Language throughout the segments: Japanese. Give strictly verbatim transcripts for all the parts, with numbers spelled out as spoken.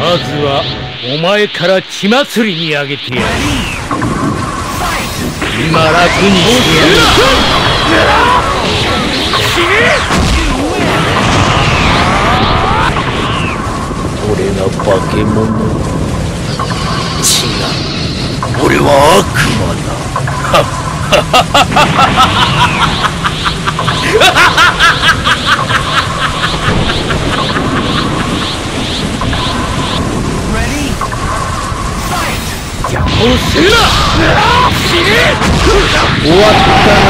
まずはお前から血祭りにあげてやる。今楽にしてやる。俺が化け物。違う、俺は悪魔だ。ハッハッハッハッ終わったな。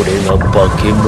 俺が化け物。